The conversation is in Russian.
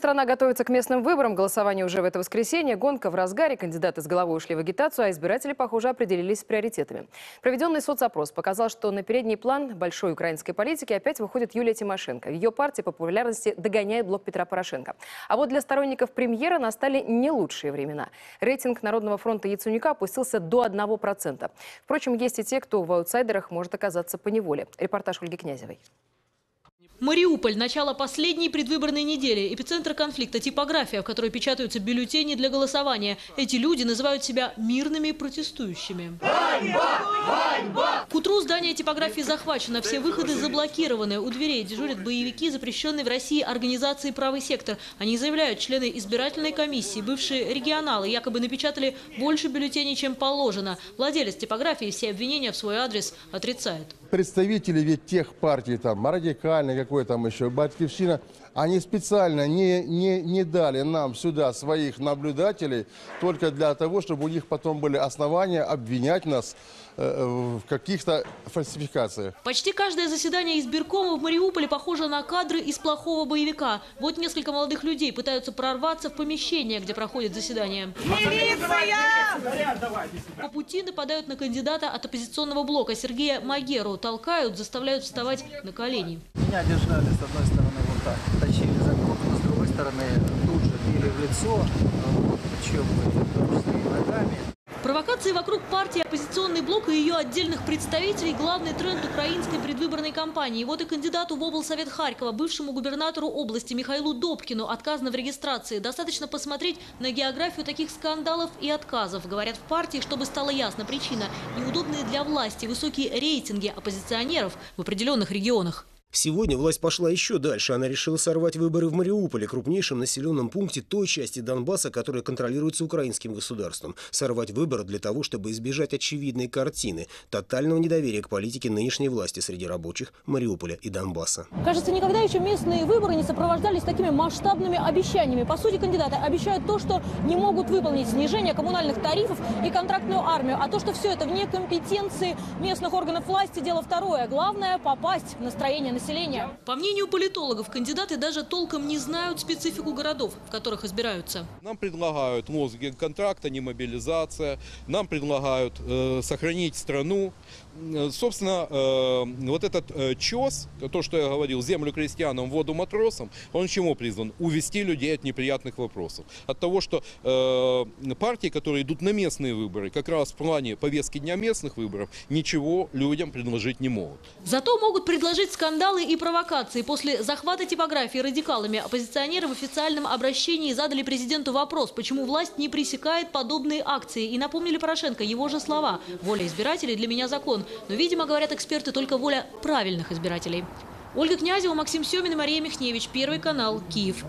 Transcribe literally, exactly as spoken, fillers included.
Страна готовится к местным выборам. Голосование уже в это воскресенье. Гонка в разгаре. Кандидаты с головой ушли в агитацию, а избиратели, похоже, определились с приоритетами. Проведенный соцопрос показал, что на передний план большой украинской политики опять выходит Юлия Тимошенко. Ее партия по популярности догоняет блок Петра Порошенко. А вот для сторонников премьера настали не лучшие времена. Рейтинг Народного фронта Яценюка опустился до одного процента. Впрочем, есть и те, кто в аутсайдерах может оказаться поневоле. Репортаж Ольги Князевой. Мариуполь. Начало последней предвыборной недели. Эпицентр конфликта – типография, в которой печатаются бюллетени для голосования. Эти люди называют себя мирными протестующими. Ганьба! Ганьба! К утру здание типографии захвачено. Все выходы заблокированы. У дверей дежурят боевики запрещенной в России организации «Правый сектор». Они заявляют, члены избирательной комиссии, бывшие регионалы, якобы напечатали больше бюллетеней, чем положено. Владелец типографии все обвинения в свой адрес отрицает. Представители ведь тех партий, там, радикальной, какой там еще, Батьковщина, они специально не, не, не дали нам сюда своих наблюдателей только для того, чтобы у них потом были основания обвинять нас в каких-то фальсификациях. Почти каждое заседание избиркома в Мариуполе похоже на кадры из плохого боевика. Вот несколько молодых людей пытаются прорваться в помещение, где проходит заседание. Милиция! По пути нападают на кандидата от оппозиционного блока Сергея Магеру. Толкают, заставляют вставать на колени. Меня держали с одной стороны вот так, тащили за голову, с другой стороны тут же били в лицо, причем ногами. Провокации вокруг партии, оппозиционный блок и ее отдельных представителей – главный тренд украинской предвыборной кампании. Вот и кандидату в облсовет Харькова, бывшему губернатору области Михаилу Добкину, отказано в регистрации. Достаточно посмотреть на географию таких скандалов и отказов. Говорят в партии, чтобы стала ясна причина – неудобные для власти высокие рейтинги оппозиционеров в определенных регионах. Сегодня власть пошла еще дальше. Она решила сорвать выборы в Мариуполе, крупнейшем населенном пункте той части Донбасса, которая контролируется украинским государством. Сорвать выборы для того, чтобы избежать очевидной картины тотального недоверия к политике нынешней власти среди рабочих Мариуполя и Донбасса. Кажется, никогда еще местные выборы не сопровождались такими масштабными обещаниями. По сути, кандидаты обещают то, что не могут выполнить: снижение коммунальных тарифов и контрактную армию. А то, что все это вне компетенции местных органов власти, дело второе. Главное – попасть в настроение населения. По мнению политологов, кандидаты даже толком не знают специфику городов, в которых избираются. Нам предлагают мосгенконтракта, немобилизация, нам предлагают э, сохранить страну. Собственно, э, вот этот э, ЧОС, то, что я говорил, землю крестьянам, воду матросам, он чему призван? Увести людей от неприятных вопросов. От того, что э, партии, которые идут на местные выборы, как раз в плане повестки дня местных выборов, ничего людям предложить не могут. Зато могут предложить скандал и провокации. После захвата типографии радикалами оппозиционеры в официальном обращении задали президенту вопрос, почему власть не пресекает подобные акции. И напомнили Порошенко его же слова: «Воля избирателей для меня закон». Но, видимо, говорят эксперты, только воля правильных избирателей. Ольга Князева, Максим Семин и Мария Михневич. Первый канал. Киев.